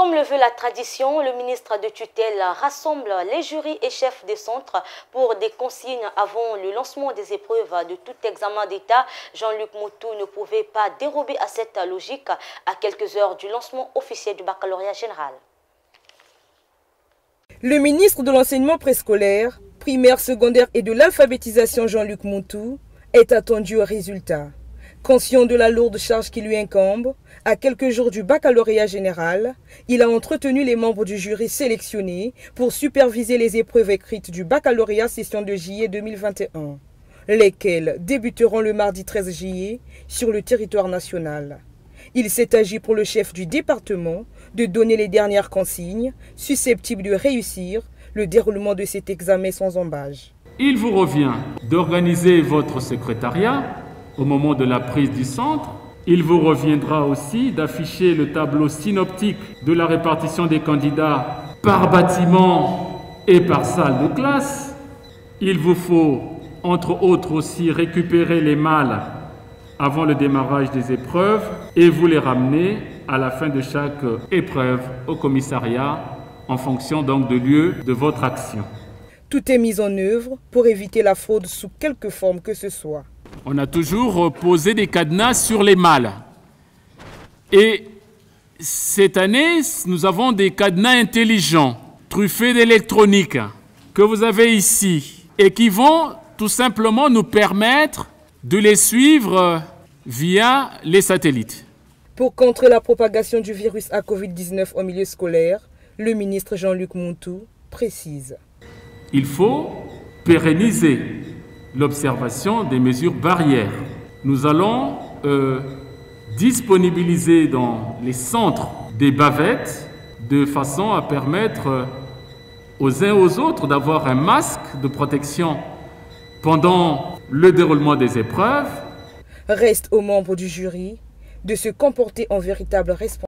Comme le veut la tradition, le ministre de tutelle rassemble les jurys et chefs des centres pour des consignes avant le lancement des épreuves de tout examen d'État. Jean-Luc Mouthou ne pouvait pas dérober à cette logique à quelques heures du lancement officiel du baccalauréat général. Le ministre de l'enseignement préscolaire, primaire, secondaire et de l'alphabétisation Jean-Luc Mouthou est attendu au résultat. Conscient de la lourde charge qui lui incombe, à quelques jours du baccalauréat général, il a entretenu les membres du jury sélectionnés pour superviser les épreuves écrites du baccalauréat session de juillet 2021, lesquelles débuteront le mardi 13 juillet sur le territoire national. Il s'est agi pour le chef du département de donner les dernières consignes susceptibles de réussir le déroulement de cet examen sans embâge. Il vous revient d'organiser votre secrétariat au moment de la prise du centre. Il vous reviendra aussi d'afficher le tableau synoptique de la répartition des candidats par bâtiment et par salle de classe. Il vous faut, entre autres aussi, récupérer les malles avant le démarrage des épreuves et vous les ramenez à la fin de chaque épreuve au commissariat en fonction donc du lieu de votre action. Tout est mis en œuvre pour éviter la fraude sous quelque forme que ce soit. On a toujours posé des cadenas sur les malles. Et cette année, nous avons des cadenas intelligents, truffés d'électronique, que vous avez ici et qui vont tout simplement nous permettre de les suivre via les satellites. Pour contrer la propagation du virus à Covid-19 en milieu scolaire, le ministre Jean-Luc Mouthou précise. Il faut pérenniser l'observation des mesures barrières. Nous allons disponibiliser dans les centres des bavettes de façon à permettre aux uns et aux autres d'avoir un masque de protection pendant le déroulement des épreuves. Reste aux membres du jury de se comporter en véritable responsable.